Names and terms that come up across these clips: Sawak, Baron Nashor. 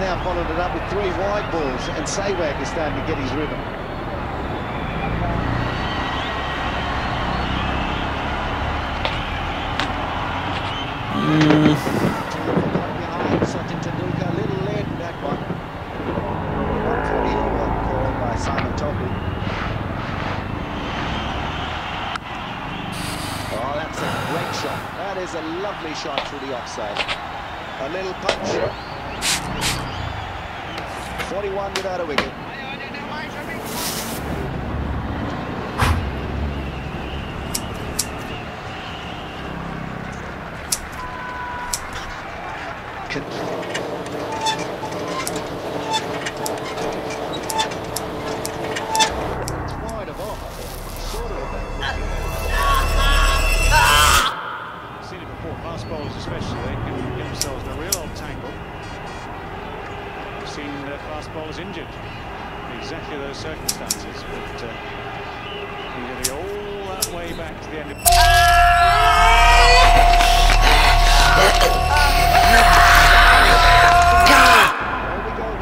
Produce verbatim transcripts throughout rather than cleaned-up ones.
now followed it up with three wide balls, and Sawak is starting to get his rhythm. Oh, that's a great shot. That is a lovely shot through the offside. A little punch. forty-one without a wicket. Wide of off. Sort of. Fast bowlers especially, they can get themselves in a real old tangle. We've seen uh, fast bowlers injured in exactly those circumstances, but uh, you're going to go all that way back to the end of... There we go again.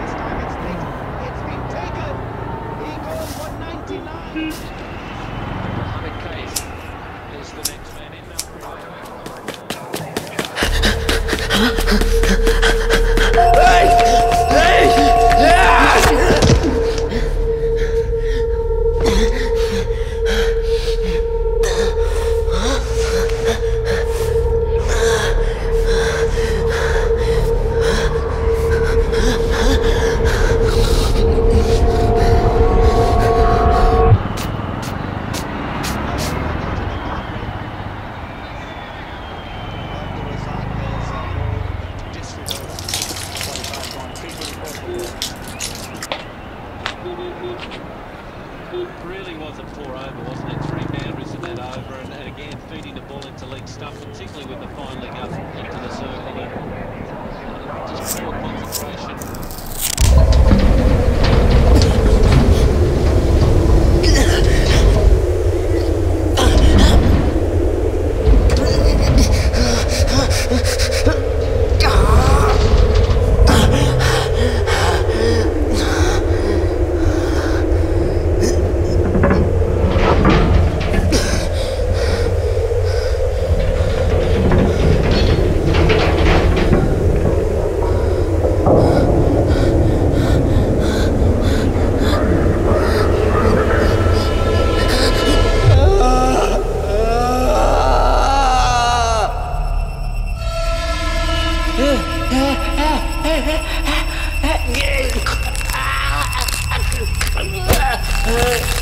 This time it's been, it's been taken! He goes one ninety-nine! It really was a poor over, wasn't it? Three boundaries in that over, and, and again feeding the ball into leg stump, particularly with the fine leg up into the circle. Uh, just poor concentration. Hey!